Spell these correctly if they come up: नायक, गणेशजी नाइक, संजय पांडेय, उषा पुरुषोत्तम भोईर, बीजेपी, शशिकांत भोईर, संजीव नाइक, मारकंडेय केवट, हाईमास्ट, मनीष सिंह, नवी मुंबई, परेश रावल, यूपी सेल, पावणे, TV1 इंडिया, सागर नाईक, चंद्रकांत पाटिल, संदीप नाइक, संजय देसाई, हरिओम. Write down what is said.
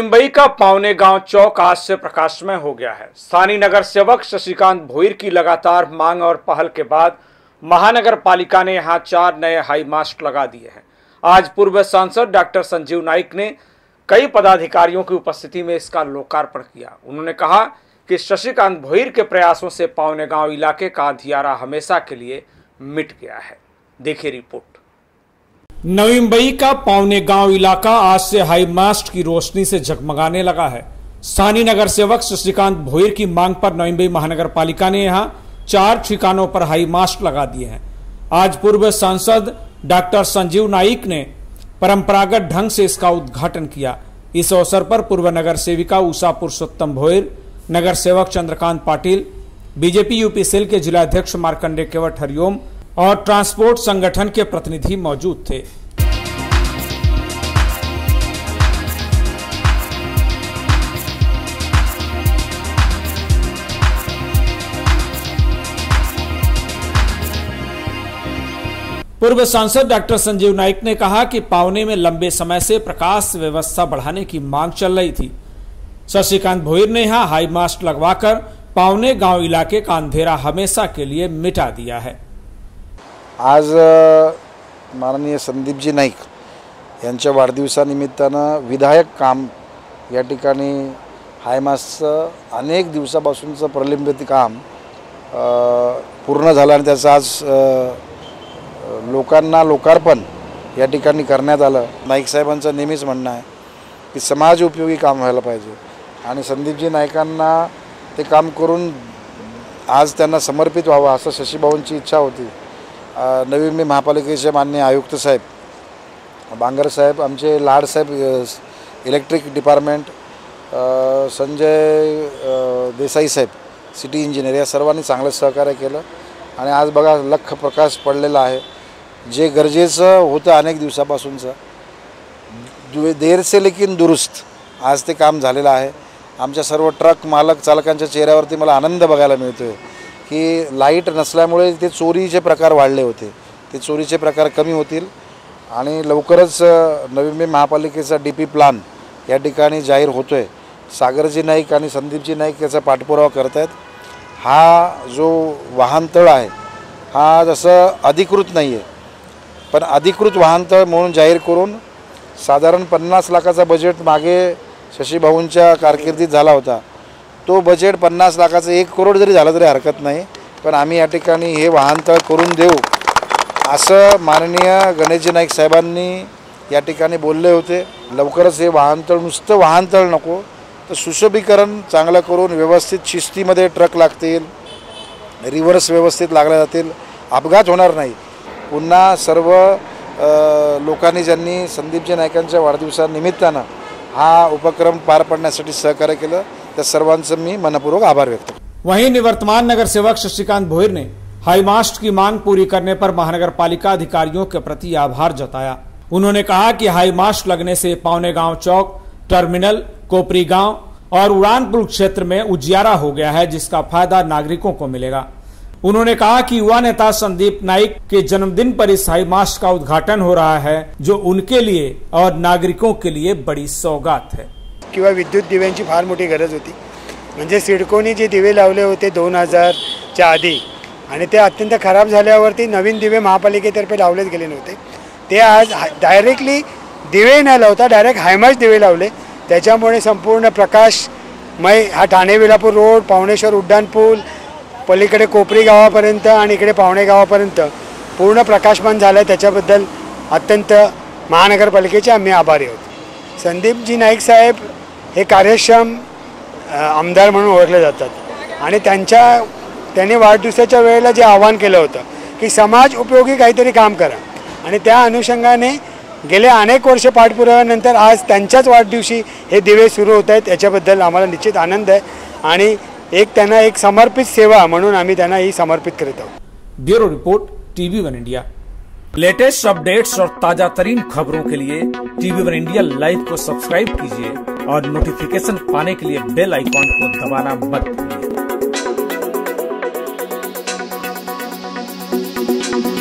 मुंबई का पावणे गांव चौक आज से प्रकाश में हो गया है। स्थानीय नगर सेवक शशिकांत भोईर की लगातार मांग और पहल के बाद महानगर पालिका ने यहां 4 नए हाईमास्ट लगा दिए हैं। आज पूर्व सांसद डॉक्टर संजीव नाइक ने कई पदाधिकारियों की उपस्थिति में इसका लोकार्पण किया। उन्होंने कहा कि शशिकांत भोईर के प्रयासों से पावणे गांव इलाके का अंधियारा हमेशा के लिए मिट गया है। देखिए रिपोर्ट। नवी मुंबई का पावणे गांव इलाका आज से हाईमास्ट की रोशनी से जगमगाने लगा है। स्थानीय नगर सेवक शशिकांत भोईर की मांग पर नवी मुंबई महानगर पालिका ने यहां 4 ठिकानों पर हाईमास्ट लगा दिए हैं। आज पूर्व सांसद डॉक्टर संजीव नाइक ने परंपरागत ढंग से इसका उद्घाटन किया। इस अवसर पर पूर्व नगर सेविका उषा पुरुषोत्तम भोईर, नगर सेवक चंद्रकांत पाटिल, बीजेपी यूपी सेल के जिलाध्यक्ष मारकंडेय केवट हरिओम और ट्रांसपोर्ट संगठन के प्रतिनिधि मौजूद थे। पूर्व सांसद डॉक्टर संजीव नाइक ने कहा कि पावणे में लंबे समय से प्रकाश व्यवस्था बढ़ाने की मांग चल रही थी। शशिकांत भोईर ने यहां हाईमास्ट लगवाकर पावणे गांव इलाके का अंधेरा हमेशा के लिए मिटा दिया है। आज माननीय संदीपजी नाइक यांच्या वाढदिवसानिमित्तानं विधायक काम या ठिकाणी हायमासचं अनेक दिवसापासूनचं प्रलंबित काम पूर्ण झालं आणि त्याचं आज लोकांना लोकार्पण या ठिकाणी करण्यात आलं। नाईक साहेबांचं नेहमीच म्हणणं आहे की समाज उपयोगी काम व्हायला पाहिजे आणि संदीपजी नाईकांना ते काम करून आज त्यांना समर्पित व्हावं असं शशीभाऊंची इच्छा होती। नवी मुंबई महापालिकेचे माननीय आयुक्त साहेब, बांगर साहेब, आमचे लाड साहेब, इलेक्ट्रिक डिपार्टमेंट, संजय देसाई साहेब सिटी इंजिनियर, या सर्वांनी चांगलं सहकार्य केलं आणि आज बघा लख प्रकाश पडलेला आहे। जे गरजेचं होतं अनेक दिवसापासूनचं, देर से लेकिन दुरुस्त, आज ते काम झालेलं आहे। आमच्या सर्व ट्रक मालक चालकांच्या चेहऱ्यावरती मला आनंद बघायला मिळतोय की लाईट नसल्यामुळे ते चोरीचे प्रकार वाढले होते, ते चोरीचे प्रकार कमी होतील आणि लवकरच नवी मुंबई महापालिकेचा डीपी प्लान या ठिकाणी जाहीर होतोय। सागरजी नाईक आणि संदीपजी नाईक याचा पाठपुरावा करतायत। हा जो वाहनतळ आहे हा जसं अधिकृत नाही आहे, पण अधिकृत वाहनतळ म्हणून जाहीर करून साधारण 50 लाखाचा बजेट मागे शशीभाऊंच्या कारकिर्दीत झाला होता। तो बजेट 50 लाखाचं 1 करोड जरी झालं तरी हरकत नाही, पण आम्ही या ठिकाणी हे वाहनतळ करून देऊ असं माननीय गणेशजी नाइक साहेबांनी या ठिकाणी बोलले होते। लवकरच हे वाहनतळ, नुसतं वाहनतळ नको तर सुशोभीकरण चांगलं करून व्यवस्थित शिस्तीमध्ये ट्रक लागतील, रिव्हर्स व्यवस्थित लागल्या जातील, अपघात होणार नाही। पुन्हा सर्व लोकांनी ज्यांनी संदीपजी नाईकांच्या वाढदिवसानिमित्तानं हा उपक्रम पार पाडण्यासाठी सहकार्य केलं त्या सर्वांचं मी मनपूर्वक आभार व्यक्त करतो। वहीं निवर्तमान नगर सेवक शशिकांत भोईर ने हाईमास्ट की मांग पूरी करने पर महानगर पालिका अधिकारियों के प्रति आभार जताया। उन्होंने कहा कि हाईमास्ट लगने से पावणे गांव चौक, टर्मिनल, कोपरी गांव और उड़ान पुल क्षेत्र में उजियारा हो गया है, जिसका फायदा नागरिकों को मिलेगा। उन्होंने कहा कि युवा नेता संदीप नाइक के जन्मदिन पर इस हाईमास्ट का उद्घाटन हो रहा है, जो उनके लिए और नागरिकों के लिए बड़ी सौगात है। किंवा विद्युत दिव्यांची फार मोठी गरज होती, म्हणजे सिडकोनी जे दिवे लावले होते 2000च्या आधी आणि ते अत्यंत खराब झाल्यावरती नवीन दिवे महापालिकेतर्फे लावलेच गेले नव्हते, ते आज डायरेक्टली दिवे न लावता डायरेक्ट हायमास्ट दिवे लावले। त्याच्यामुळे संपूर्ण प्रकाशमय हा ठाणे विलापूर रोड, पावणेश्वर उड्डाणपूल, पलीकडे कोपरी गावापर्यंत आणि इकडे पावणे गावापर्यंत पूर्ण प्रकाशमान झाला। त्याच्याबद्दल अत्यंत महानगरपालिकेचे आम्ही आभारी आहोत। संदीपजी नाईक साहेब हे कार्यक्षम आमदार म्हणून ओळखले जातात आणि त्यांनी वाढदिवसाच्या वेळेला जे आवाहन केलं होतं की समाज उपयोगी काहीतरी काम करा, आणि त्या अनुषंगाने गेले अनेक वर्ष पाठपुराव्यानंतर आज त्यांच्याच वाढदिवशी हे दिवे सुरू होत आहेत। याच्याबद्दल आम्हाला निश्चित आनंद आहे आणि त्यांना एक समर्पित सेवा म्हणून आम्ही त्यांना ही समर्पित करत आहोत। Bureau report, TV1 इंडिया। Latest updates और ताजा तरीन खबरों के लिए TV1 इंडिया लाइव को सब्सक्राइब कीजिए और नोटिफिकेशन पाने के लिए बेल आइकॉन को दबाना मत भूलिए।